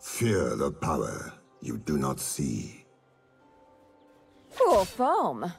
Fear the power you do not see. Poor form.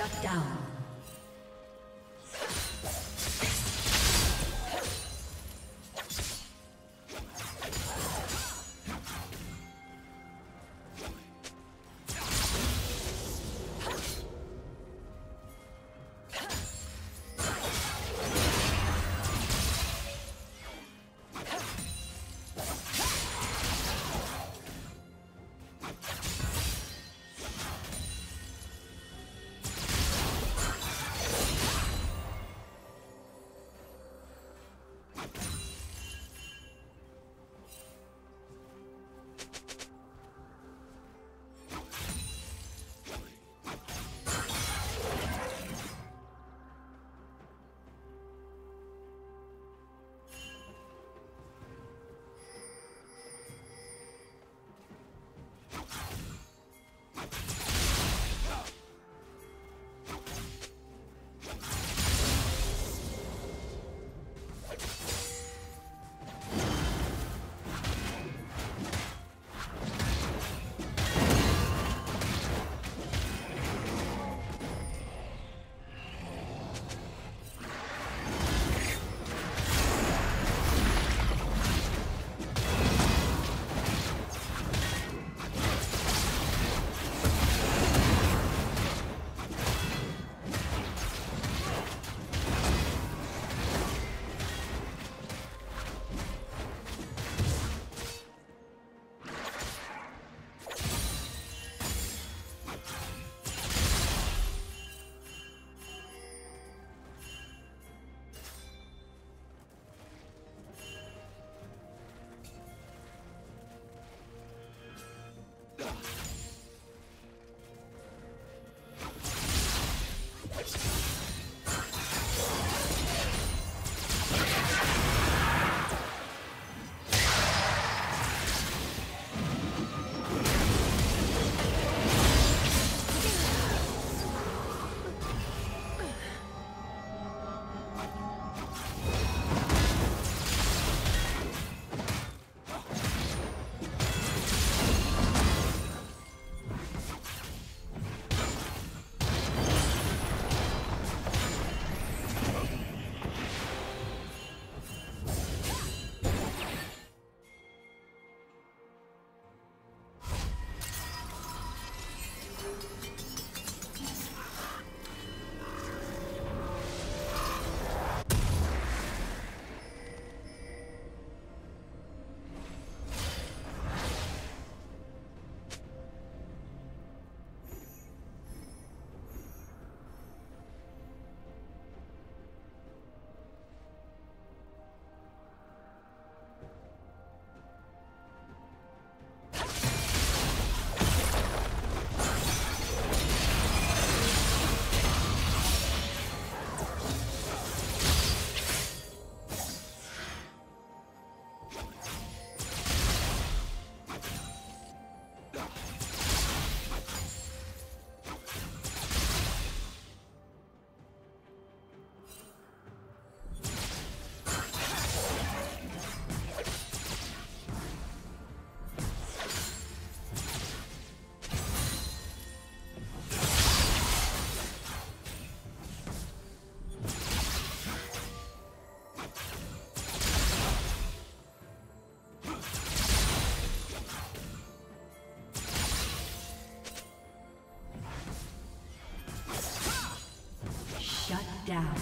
Shut down. Down.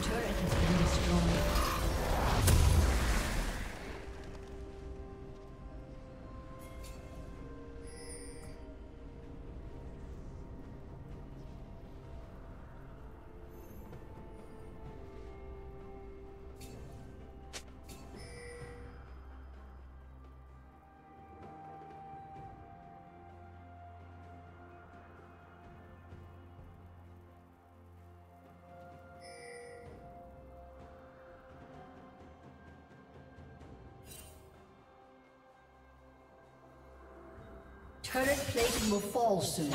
team's turret has been destroyed. Current plate will fall soon.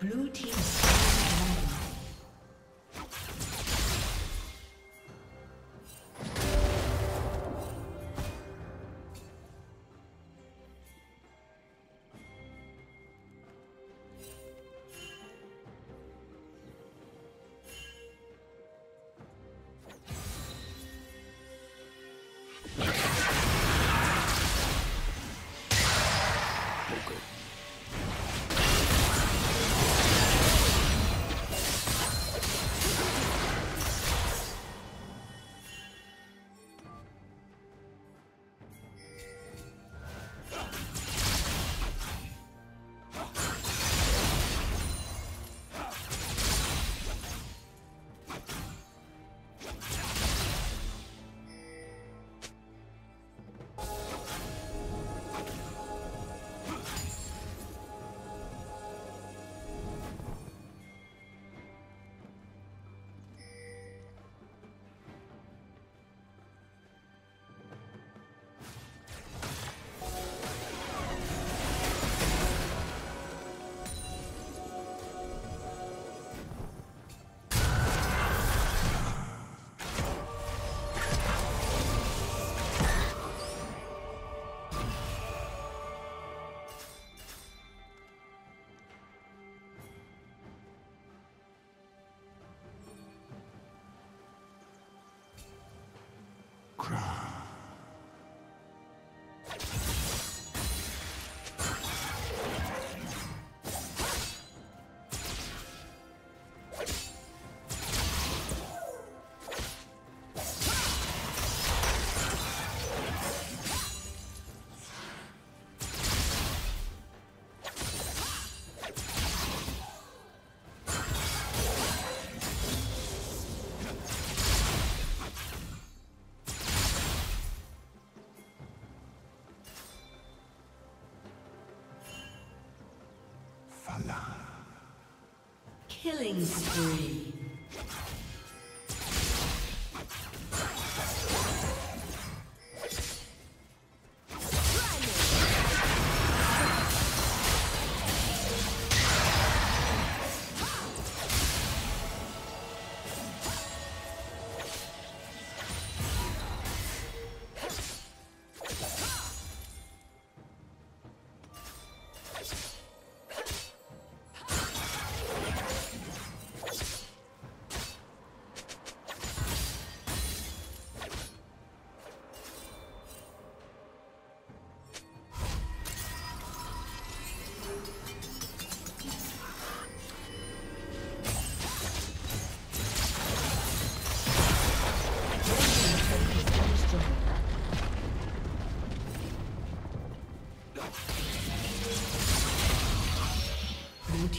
Blue team. Killing spree.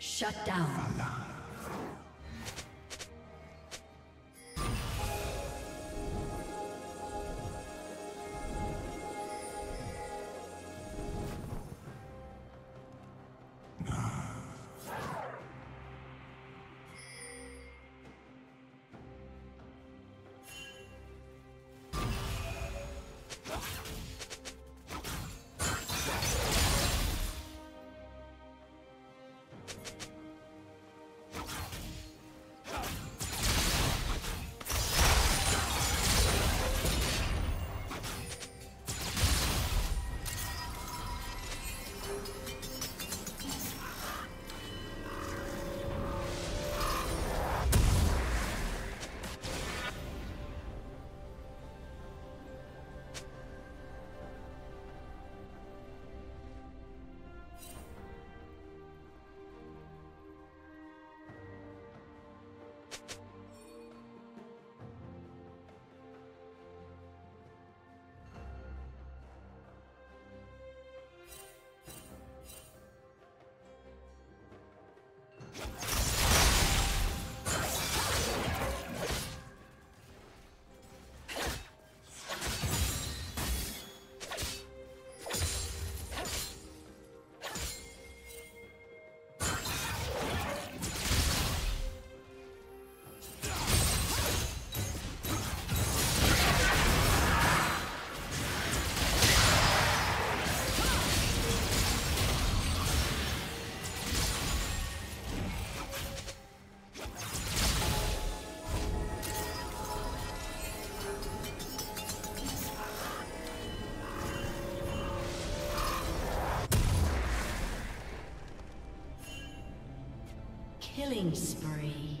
Shut down. Killing spree.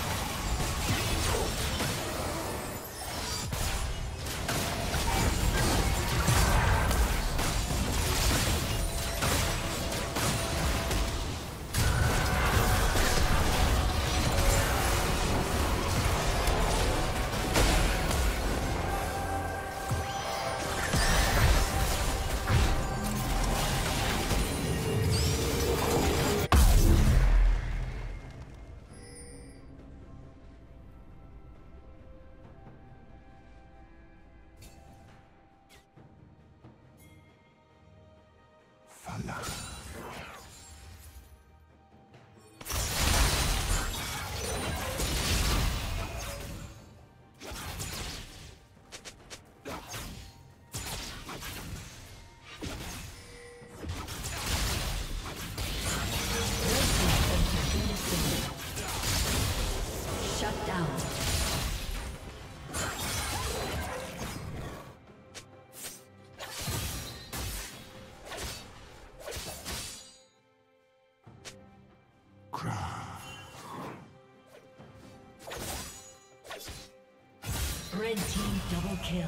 Red team double kill.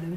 Blue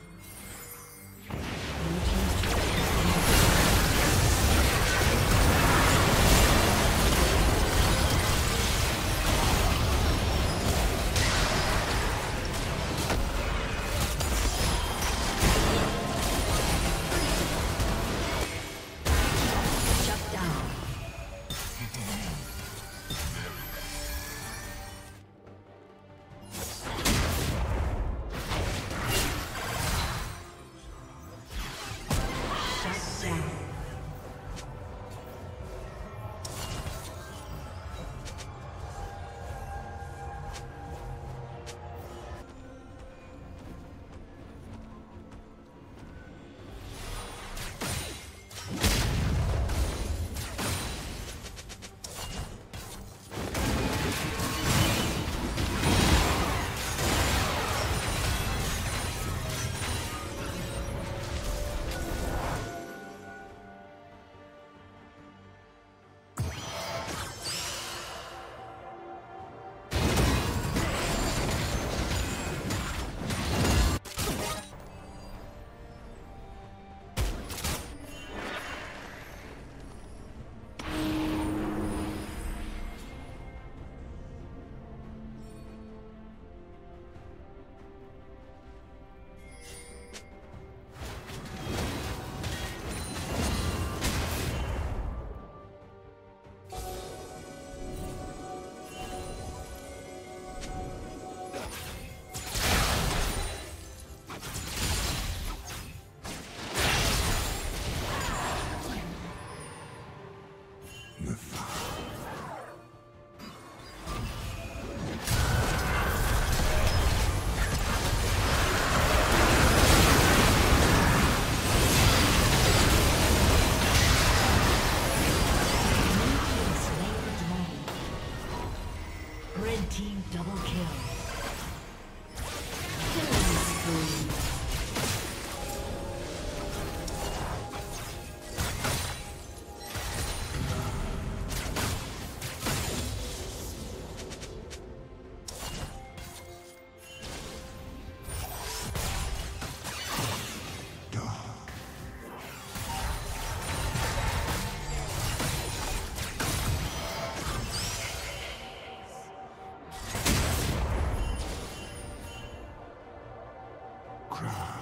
Cry.